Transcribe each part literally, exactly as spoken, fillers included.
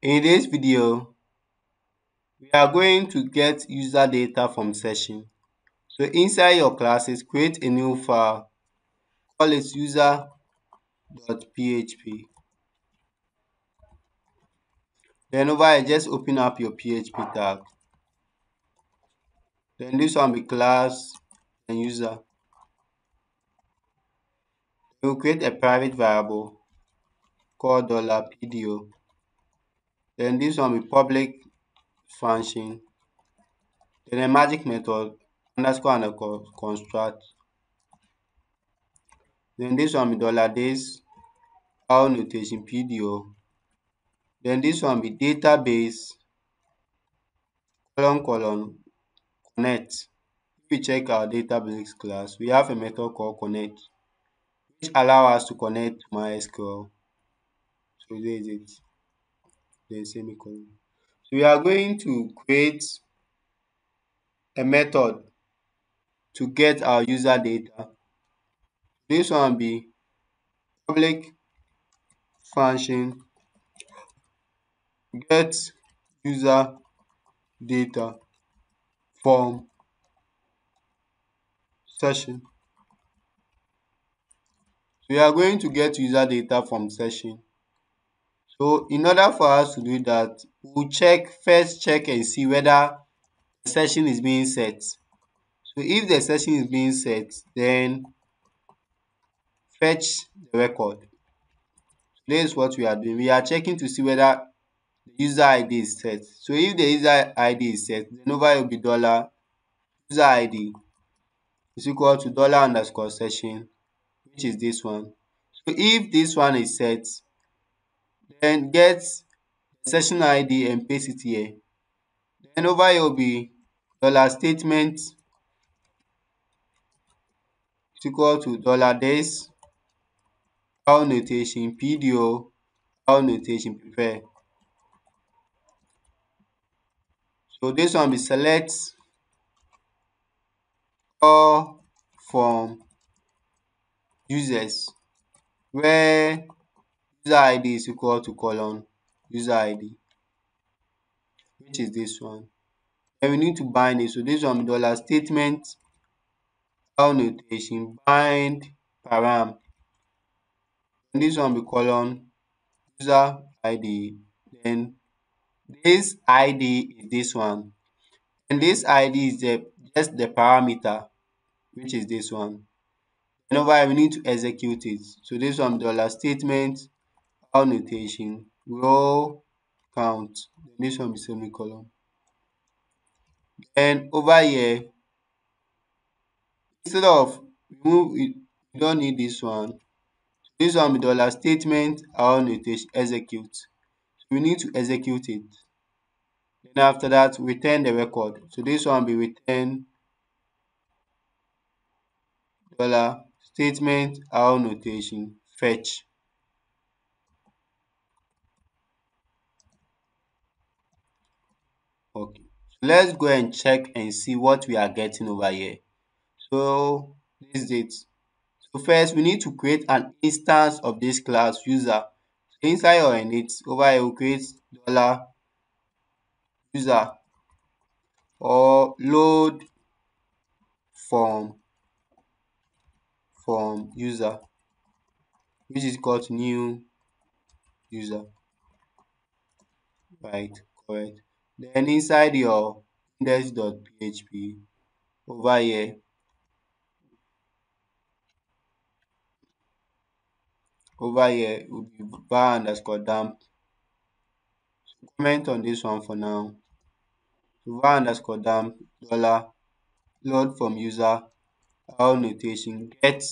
In this video, we are going to get user data from session. So inside your classes, create a new file. Call it user dot P H P. Then over here, just open up your P H P tag. Then this one be class and user. We'll create a private variable called dollar P D O. Then this one will be public function. Then a magic method underscore and a construct. Then this one will be dollar days our notation P D O. Then this one will be database colon colon connect. If we check our database class, we have a method called connect, which allow us to connect to MySQL. So there is it. Then semicolon. So we are going to create a method to get our user data. This one will be public function get user data from session. We are going to get user data from session. So in order for us to do that, we'll check first check and see whether the session is being set. So if the session is being set, then fetch the record. This is what we are doing. We are checking to see whether the user I D is set. So if the user I D is set, then over will be dollar user I D is equal to dollar underscore session, which is this one. So if this one is set, then get session I D and paste it here. Then over here will be dollar statement is equal to dollar days our notation P D O our notation prepare. So this one will be select all from users where user I D is equal to colon user I D, which is this one. And we need to bind it. So this one dollar statement our notation bind param. And this one will be colon user I D. Then this I D is this one. And this I D is the, just the parameter, which is this one. And over here we need to execute it. So this one dollar statement our notation row count. This one is semicolon. Then over here, instead of remove it, we don't need this one. This one is dollar statement our notation execute. So we need to execute it. Then after that, return the record. So this one will be return dollar statement our notation fetch. Okay, so let's go and check and see what we are getting over here. So this is it. So first we need to create an instance of this class user. So inside or init, over here we create dollar user or load from from user, which is called new user, right? Correct. Then inside your index dot P H P, over here over here will be var underscore dump. So comment on this one for now. So var underscore dump dollar load from user our notation get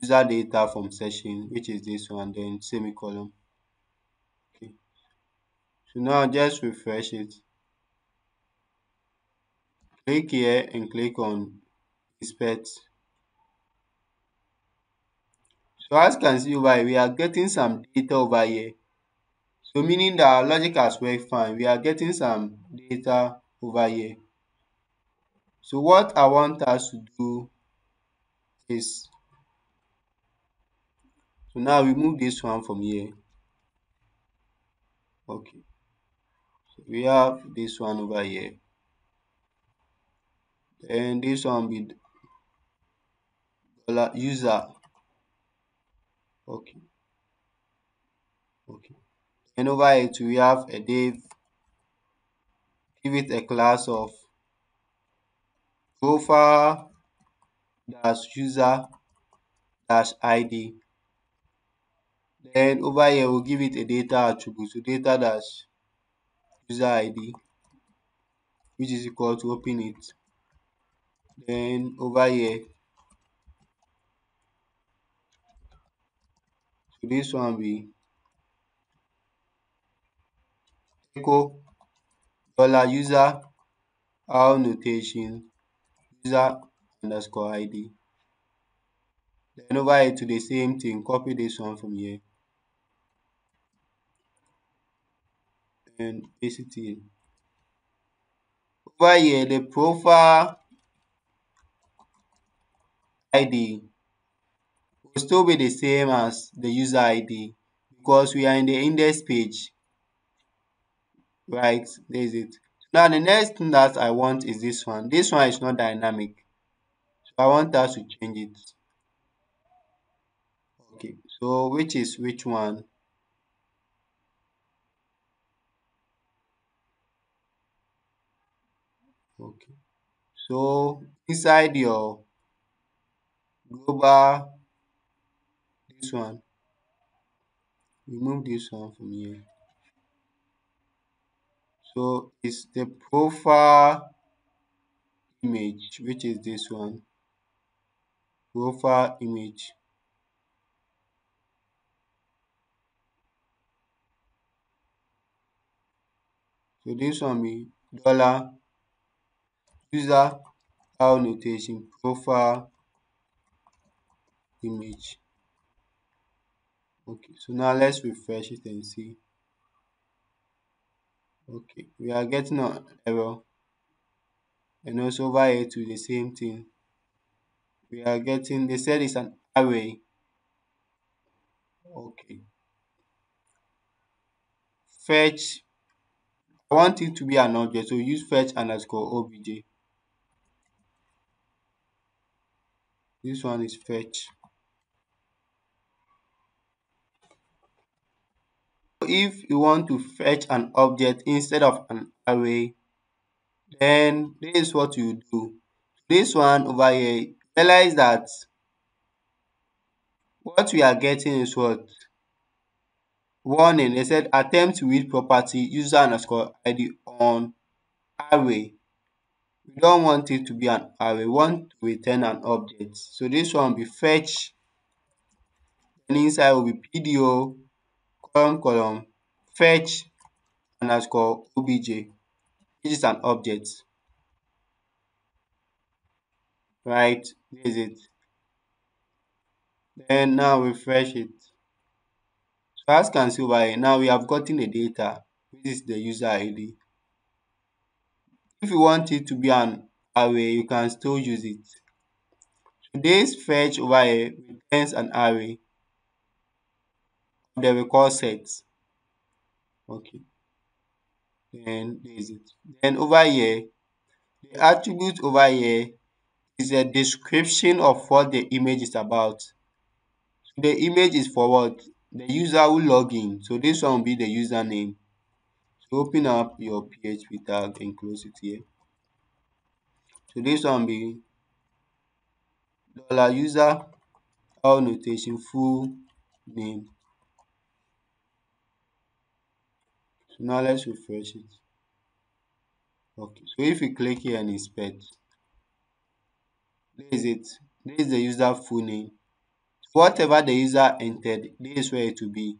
user data from session, which is this one, then semicolon. Okay, so now just refresh it, click here and click on inspect. So as you can see over here, we are getting some data over here, so meaning that our logic has worked fine. We are getting some data over here. So what I want us to do is, so now remove this one from here. Okay, so we have this one over here, and this one with dollar user. Okay, okay, and over it we have a div. Give it a class of profile dash user dash I D. Then over here we'll give it a data attribute, so data dash user I D, which is equal to open it. Then over here, so this one be echo dollar user our notation user underscore I D. Then over here to the same thing, copy this one from here and paste it in. Over here the profile I D will still be the same as the user I D because we are in the index page, right? There's it. Now the next thing that I want is this one. This one is not dynamic, so I want us to change it. Okay, so which is which one? Okay, so inside your global, this one, remove this one from here. So it's the profile image, which is this one, profile image. So this one be dollar user our notation profile image. Okay, so now let's refresh it and see. Okay, we are getting an error, and also over here to the same thing, we are getting, they said it's an array. Okay, fetch, I want it to be an object, so use fetch underscore obj. This one is fetch. If you want to fetch an object instead of an array, then this is what you do. This one over here, realize that what we are getting is what? Warning, they said attempt to read property user underscore I D on array. We don't want it to be an array, we want to return an object. So this one will be fetch, and inside will be P D O. Column, column, fetch underscore obj, which is an object, right? This is it. Then now refresh it. So as you can see over here, now we have gotten the data, which is the user I D. If you want it to be an array, you can still use it. So this fetch over here returns an array, the record set. Okay, then there is it. Then over here, the attribute over here is a description of what the image is about. So the image is for what? The user will log in. So this one will be the username. So open up your P H P tag and close it here. So this one will be dollar user all notation full name. Now let's refresh it. Okay, so if you click here and inspect, this is it. This is the user full name. Whatever the user entered, this is where it will be.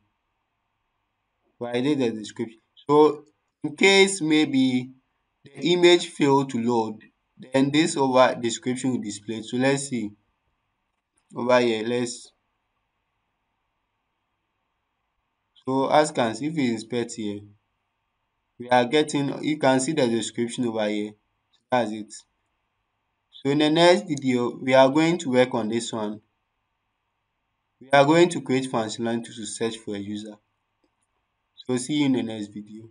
But I did the description. So in case maybe the image failed to load, then this over description will display. So let's see. Over here, let's. So as can see, if you inspect here, we are getting, you can see the description over here. That's it. So in the next video, we are going to work on this one. We are going to create functionality to search for a user. So see you in the next video.